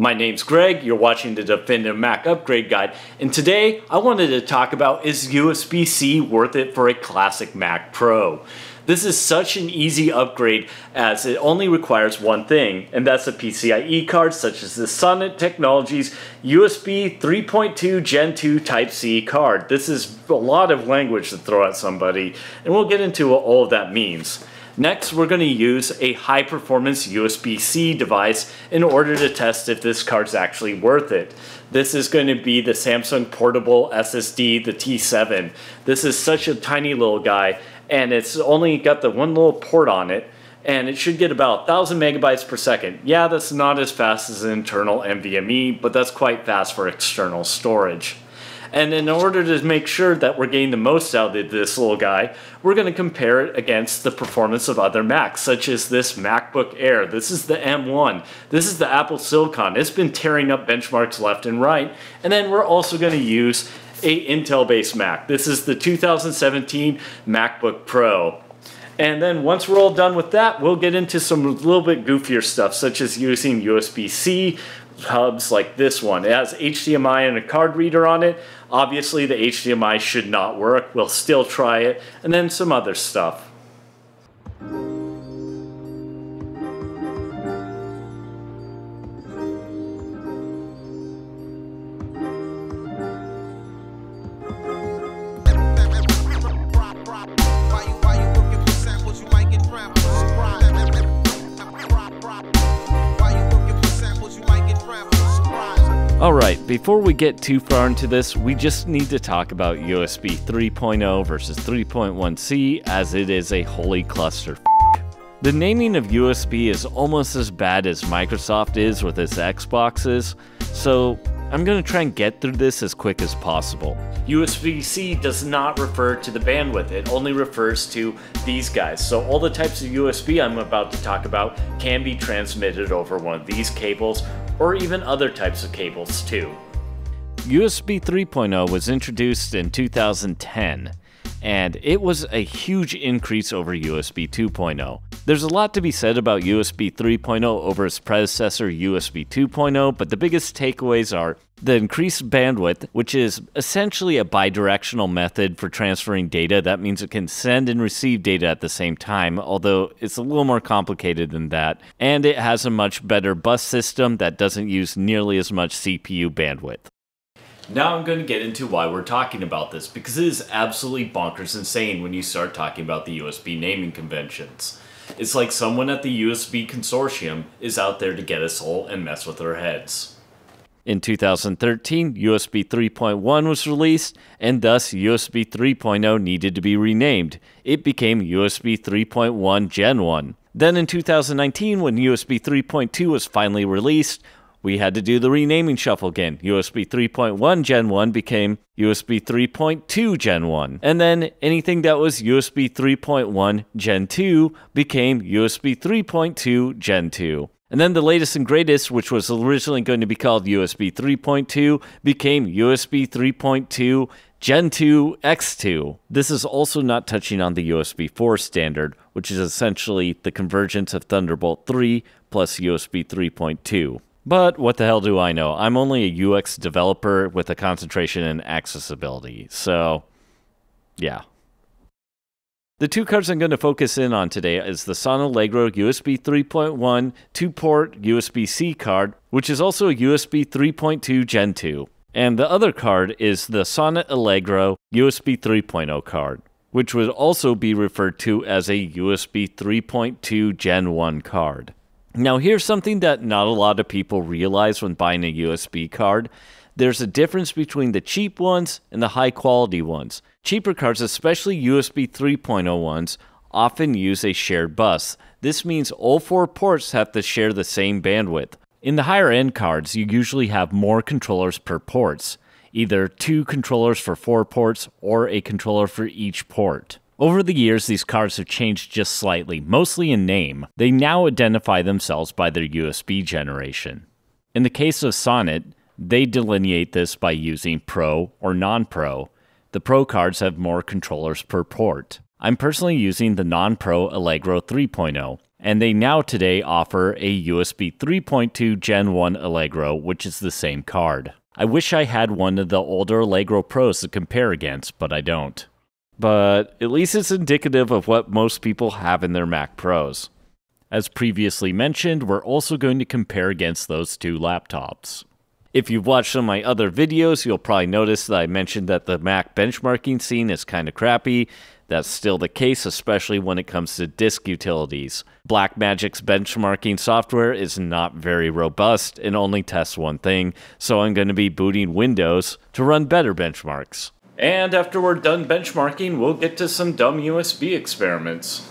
My name's Greg, you're watching the Definitive Mac Upgrade Guide, and today I wanted to talk about, is USB-C worth it for a classic Mac Pro? This is such an easy upgrade as it only requires one thing, and that's a PCIe card such as the Sonnet Technologies USB 3.2 Gen 2 Type-C card. This is a lot of language to throw at somebody, and we'll get into what all of that means. Next, we're going to use a high-performance USB-C device in order to test if this card's actually worth it. This is going to be the Samsung portable SSD, the T7. This is such a tiny little guy, and it's only got the one little port on it, and it should get about 1,000 megabytes per second. Yeah, that's not as fast as an internal NVMe, but that's quite fast for external storage. And in order to make sure that we're getting the most out of this little guy, we're going to compare it against the performance of other Macs, such as this MacBook Air. This is the M1. This is the Apple Silicon. It's been tearing up benchmarks left and right. And then we're also going to use a Intel-based Mac. This is the 2017 MacBook Pro. And then once we're all done with that, we'll get into some little bit goofier stuff, such as using USB-C hubs like this one. It has HDMI and a card reader on it. Obviously, the HDMI should not work. We'll still try it. And then some other stuff. Alright, before we get too far into this, we just need to talk about USB 3.0 versus 3.1c, as it is a holy cluster. The naming of USB is almost as bad as Microsoft is with its Xboxes, so I'm going to try and get through this as quick as possible. USB-C does not refer to the bandwidth, it only refers to these guys. So all the types of USB I'm about to talk about can be transmitted over one of these cables, or even other types of cables too. USB 3.0 was introduced in 2010, and it was a huge increase over USB 2.0. There's a lot to be said about USB 3.0 over its predecessor USB 2.0, but the biggest takeaways are the increased bandwidth, which is essentially a bidirectional method for transferring data. That means it can send and receive data at the same time, although it's a little more complicated than that. And it has a much better bus system that doesn't use nearly as much CPU bandwidth. Now I'm going to get into why we're talking about this, because it is absolutely bonkers insane when you start talking about the USB naming conventions. It's like someone at the USB consortium is out there to get us all and mess with our heads. In 2013, USB 3.1 was released, and thus USB 3.0 needed to be renamed. It became USB 3.1 Gen 1. Then in 2019, when USB 3.2 was finally released, we had to do the renaming shuffle again. USB 3.1 Gen 1 became USB 3.2 Gen 1. And then anything that was USB 3.1 Gen 2 became USB 3.2 Gen 2. And then the latest and greatest, which was originally going to be called USB 3.2, became USB 3.2 Gen 2 X2. This is also not touching on the USB 4 standard, which is essentially the convergence of Thunderbolt 3 plus USB 3.2. But what the hell do I know? I'm only a UX developer with a concentration in accessibility, so yeah. The two cards I'm going to focus in on today is the Sonnet Allegro USB 3.1 2-port USB-C card, which is also a USB 3.2 Gen 2. And the other card is the Sonnet Allegro USB 3.0 card, which would also be referred to as a USB 3.2 Gen 1 card. Now here's something that not a lot of people realize when buying a USB card. There's a difference between the cheap ones and the high quality ones. Cheaper cards, especially USB 3.0 ones, often use a shared bus. This means all four ports have to share the same bandwidth. In the higher end cards, you usually have more controllers per ports, either two controllers for four ports or a controller for each port. Over the years, these cards have changed just slightly, mostly in name. They now identify themselves by their USB generation. In the case of Sonnet, they delineate this by using Pro or Non-Pro. The Pro cards have more controllers per port. I'm personally using the Non-Pro Allegro 3.0. and they now today offer a USB 3.2 Gen 1 Allegro, which is the same card. I wish I had one of the older Allegro Pros to compare against, but I don't. But at least it's indicative of what most people have in their Mac Pros. As previously mentioned, we're also going to compare against those two laptops. If you've watched some of my other videos, you'll probably notice that I mentioned that the Mac benchmarking scene is kind of crappy. That's still the case, especially when it comes to disk utilities. Blackmagic's benchmarking software is not very robust and only tests one thing, so I'm going to be booting Windows to run better benchmarks. And after we're done benchmarking, we'll get to some dumb USB experiments.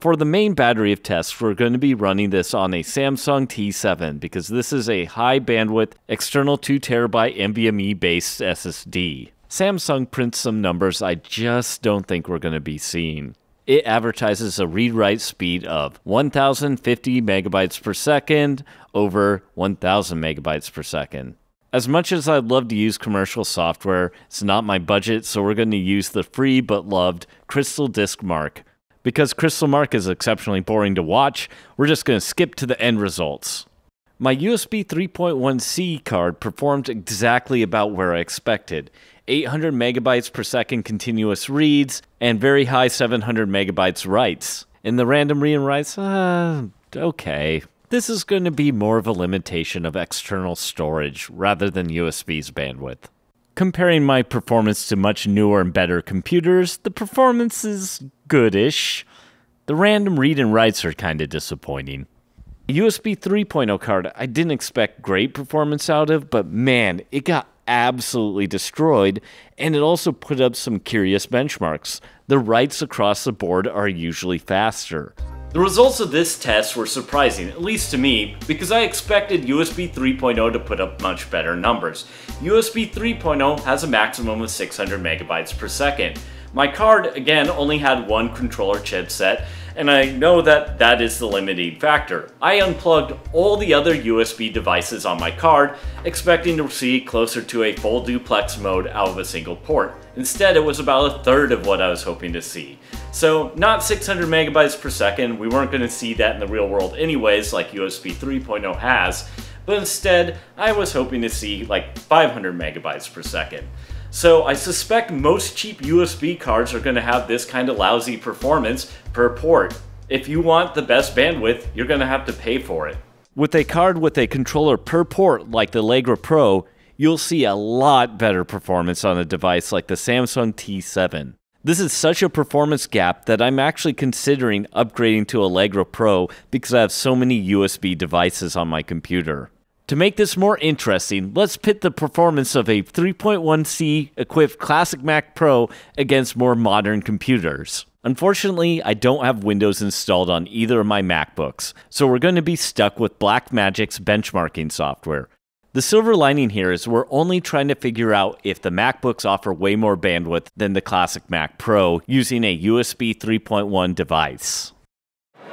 For the main battery of tests, we're going to be running this on a Samsung T7 because this is a high bandwidth external 2TB NVMe based SSD. Samsung prints some numbers I just don't think we're going to be seeing. It advertises a read-write speed of 1050 megabytes per second over 1000 megabytes per second. As much as I'd love to use commercial software, it's not my budget, so we're going to use the free but loved Crystal Disk Mark. Because Crystal Mark is exceptionally boring to watch, we're just going to skip to the end results. My USB 3.1c card performed exactly about where I expected. 800 megabytes per second continuous reads, and very high 700 megabytes writes. And the random read and writes, okay. This is going to be more of a limitation of external storage rather than USB's bandwidth. Comparing my performance to much newer and better computers, the performance is goodish. The random read and writes are kind of disappointing. A USB 3.0 card I didn't expect great performance out of, but man, it got absolutely destroyed, and it also put up some curious benchmarks. The writes across the board are usually faster. The results of this test were surprising, at least to me, because I expected USB 3.0 to put up much better numbers. USB 3.0 has a maximum of 600 megabytes per second. My card, again, only had one controller chipset, and I know that that is the limiting factor. I unplugged all the other USB devices on my card, expecting to see closer to a full duplex mode out of a single port. Instead, it was about a third of what I was hoping to see. So not 600 megabytes per second, we weren't going to see that in the real world anyways, like USB 3.0 has, but instead I was hoping to see like 500 megabytes per second. So I suspect most cheap USB cards are going to have this kind of lousy performance per port. If you want the best bandwidth, you're going to have to pay for it. With a card with a controller per port like the Allegro Pro, you'll see a lot better performance on a device like the Samsung T7. This is such a performance gap that I'm actually considering upgrading to Allegro Pro because I have so many USB devices on my computer. To make this more interesting, let's pit the performance of a 3.1c equipped classic Mac Pro against more modern computers. Unfortunately, I don't have Windows installed on either of my MacBooks, so we're going to be stuck with Blackmagic's benchmarking software. The silver lining here is we're only trying to figure out if the MacBooks offer way more bandwidth than the classic Mac Pro using a USB 3.1 device.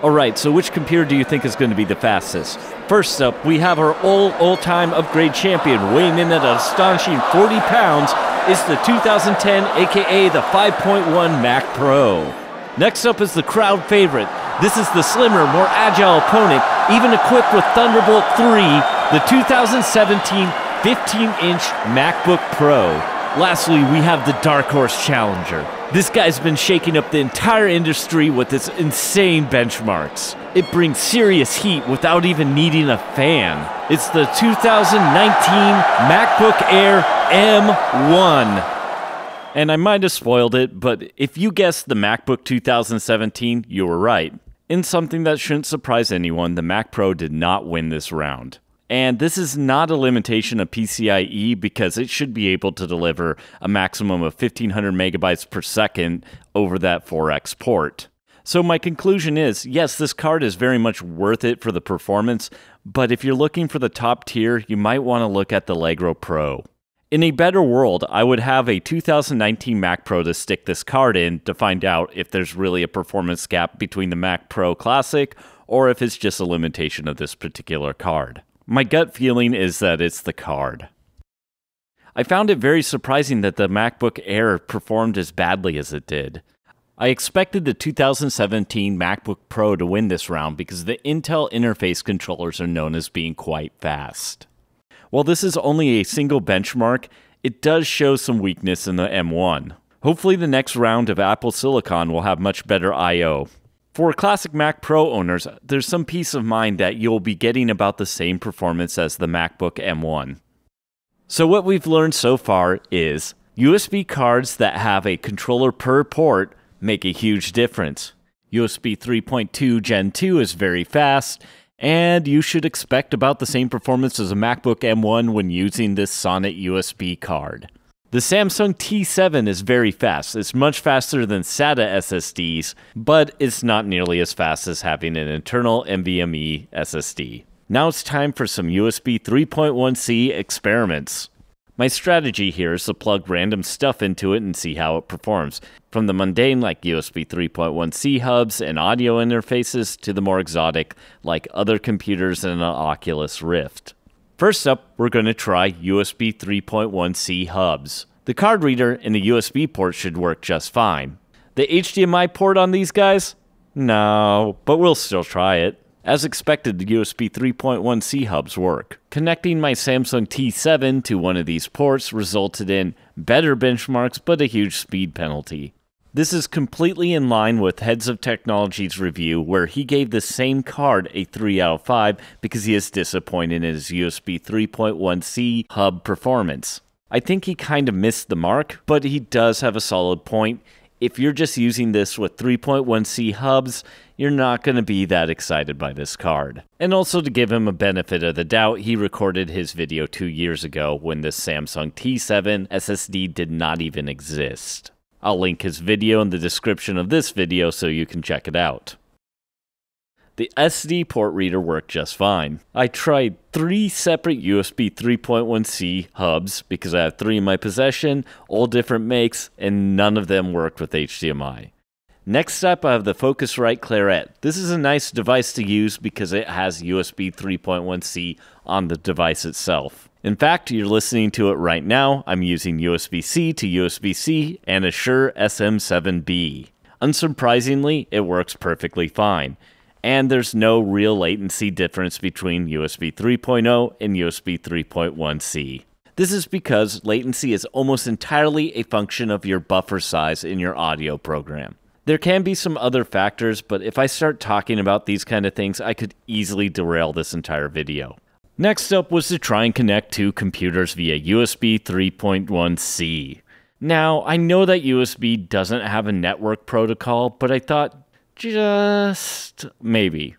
Alright, so which computer do you think is going to be the fastest? First up, we have our all-time upgrade champion weighing in at an astonishing 40 pounds. It's the 2010, aka the 5.1 Mac Pro. Next up is the crowd favorite. This is the slimmer, more agile opponent, even equipped with Thunderbolt 3. The 2017 15-inch MacBook Pro. Lastly, we have the Dark Horse Challenger. This guy's been shaking up the entire industry with its insane benchmarks. It brings serious heat without even needing a fan. It's the 2019 MacBook Air M1. And I might have spoiled it, but if you guessed the MacBook 2017, you were right. In something that shouldn't surprise anyone, the Mac Pro did not win this round. And this is not a limitation of PCIe because it should be able to deliver a maximum of 1500 megabytes per second over that 4x port. So my conclusion is, yes, this card is very much worth it for the performance, but if you're looking for the top tier, you might want to look at the Allegro Pro. In a better world, I would have a 2019 Mac Pro to stick this card in to find out if there's really a performance gap between the Mac Pro Classic or if it's just a limitation of this particular card. My gut feeling is that it's the card. I found it very surprising that the MacBook Air performed as badly as it did. I expected the 2017 MacBook Pro to win this round because the Intel interface controllers are known as being quite fast. While this is only a single benchmark, it does show some weakness in the M1. Hopefully the next round of Apple Silicon will have much better I/O. For classic Mac Pro owners, there's some peace of mind that you'll be getting about the same performance as the MacBook M1. So what we've learned so far is USB cards that have a controller per port make a huge difference. USB 3.2 Gen 2 is very fast, and you should expect about the same performance as a MacBook M1 when using this Sonnet USB card. The Samsung T7 is very fast. It's much faster than SATA SSDs, but it's not nearly as fast as having an internal NVMe SSD. Now it's time for some USB 3.1c experiments. My strategy here is to plug random stuff into it and see how it performs, from the mundane like USB 3.1c hubs and audio interfaces to the more exotic like other computers and an Oculus Rift. First up, we're going to try USB 3.1c hubs. The card reader and the USB port should work just fine. The HDMI port on these guys? No, but we'll still try it. As expected, the USB 3.1c hubs work. Connecting my Samsung T7 to one of these ports resulted in better benchmarks but a huge speed penalty. This is completely in line with Heads of Technology's review where he gave the same card a 3 out of 5 because he is disappointed in his USB 3.1c hub performance. I think he kind of missed the mark, but he does have a solid point. If you're just using this with 3.1c hubs, you're not going to be that excited by this card. And also to give him a benefit of the doubt, he recorded his video 2 years ago when this Samsung T7 SSD did not even exist. I'll link his video in the description of this video so you can check it out. The SD port reader worked just fine. I tried 3 separate USB 3.1c hubs because I have 3 in my possession, all different makes, and none of them worked with HDMI. Next up, I have the Focusrite Clarett. This is a nice device to use because it has USB 3.1c on the device itself. In fact, you're listening to it right now. I'm using USB-C to USB-C and a Shure SM7B. Unsurprisingly, it works perfectly fine. And there's no real latency difference between USB 3.0 and USB 3.1c. This is because latency is almost entirely a function of your buffer size in your audio program. There can be some other factors, but if I start talking about these kind of things, I could easily derail this entire video. Next up was to try and connect 2 computers via USB 3.1c. Now, I know that USB doesn't have a network protocol, but I thought, just maybe.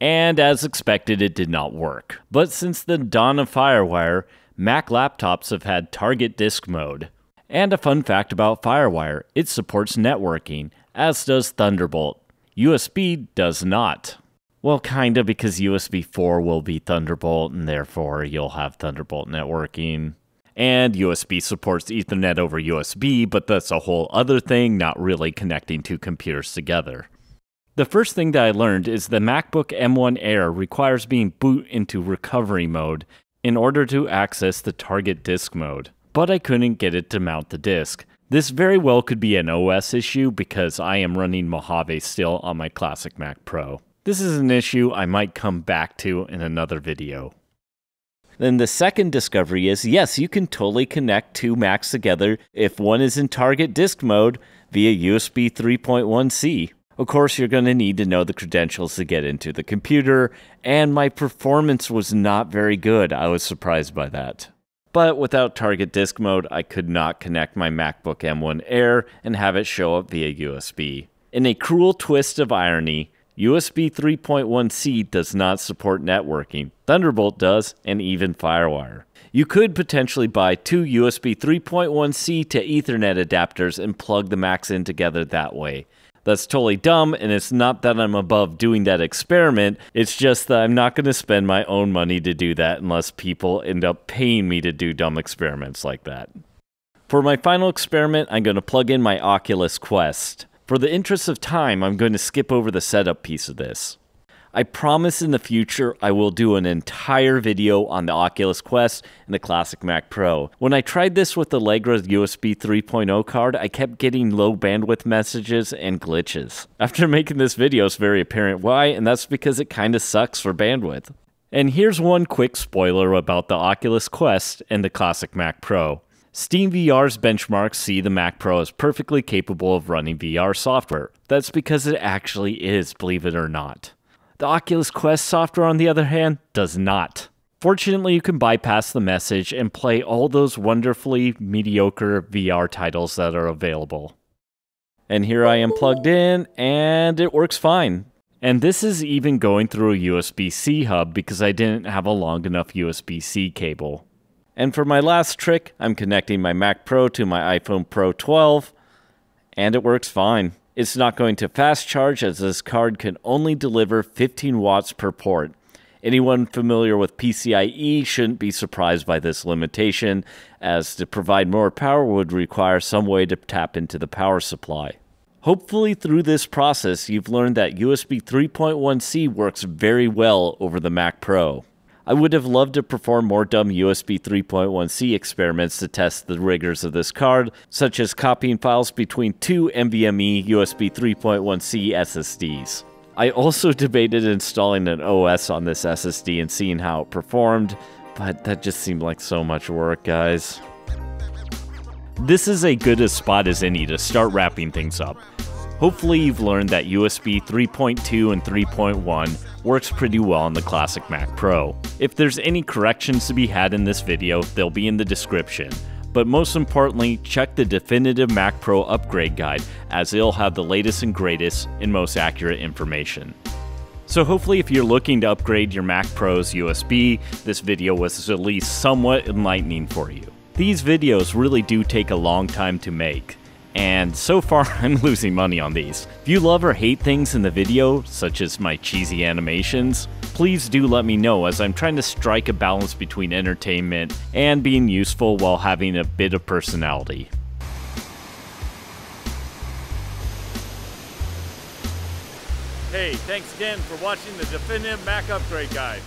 And as expected, it did not work. But since the dawn of FireWire, Mac laptops have had target disk mode. And a fun fact about FireWire, it supports networking, as does Thunderbolt. USB does not. Well, kinda, because USB 4 will be Thunderbolt, and therefore you'll have Thunderbolt networking. And USB supports Ethernet over USB, but that's a whole other thing, not really connecting 2 computers together. The first thing that I learned is the MacBook M1 Air requires being boot into recovery mode in order to access the target disk mode, but I couldn't get it to mount the disk. This very well could be an OS issue because I am running Mojave still on my classic Mac Pro. This is an issue I might come back to in another video. Then the second discovery is, yes, you can totally connect 2 Macs together if one is in target disk mode via USB 3.1c. Of course, you're going to need to know the credentials to get into the computer, and my performance was not very good. I was surprised by that. But without target disk mode, I could not connect my MacBook M1 Air and have it show up via USB. In a cruel twist of irony, USB 3.1c does not support networking. Thunderbolt does, and even FireWire. You could potentially buy 2 USB 3.1c to Ethernet adapters and plug the Macs in together that way. That's totally dumb, and it's not that I'm above doing that experiment, it's just that I'm not going to spend my own money to do that unless people end up paying me to do dumb experiments like that. For my final experiment, I'm going to plug in my Oculus Quest. For the interest of time, I'm going to skip over the setup piece of this. I promise in the future I will do an entire video on the Oculus Quest and the classic Mac Pro. When I tried this with the Allegro's USB 3.0 card, I kept getting low bandwidth messages and glitches. After making this video, it's very apparent why, and that's because it kinda sucks for bandwidth. And here's one quick spoiler about the Oculus Quest and the classic Mac Pro. SteamVR's benchmarks see the Mac Pro as perfectly capable of running VR software. That's because it actually is, believe it or not. The Oculus Quest software, on the other hand, does not. Fortunately, you can bypass the message and play all those wonderfully mediocre VR titles that are available. And here I am plugged in, and it works fine. And this is even going through a USB-C hub because I didn't have a long enough USB-C cable. And for my last trick, I'm connecting my Mac Pro to my iPhone Pro 12, and it works fine. It's not going to fast charge as this card can only deliver 15 watts per port. Anyone familiar with PCIe shouldn't be surprised by this limitation, as to provide more power would require some way to tap into the power supply. Hopefully through this process, you've learned that USB 3.1c works very well over the Mac Pro. I would have loved to perform more dumb USB 3.1c experiments to test the rigors of this card, such as copying files between two NVMe USB 3.1c SSDs. I also debated installing an OS on this SSD and seeing how it performed, but that just seemed like so much work, guys. This is as good a spot as any to start wrapping things up. Hopefully you've learned that USB 3.2 and 3.1 works pretty well on the classic Mac Pro. If there's any corrections to be had in this video, they'll be in the description. But most importantly, check the Definitive Mac Pro Upgrade Guide, as it'll have the latest and greatest and most accurate information. So hopefully if you're looking to upgrade your Mac Pro's USB, this video was at least somewhat enlightening for you. These videos really do take a long time to make. And so far, I'm losing money on these. If you love or hate things in the video, such as my cheesy animations, please do let me know, as I'm trying to strike a balance between entertainment and being useful while having a bit of personality. Hey, thanks again for watching the Definitive Mac Upgrade Guide.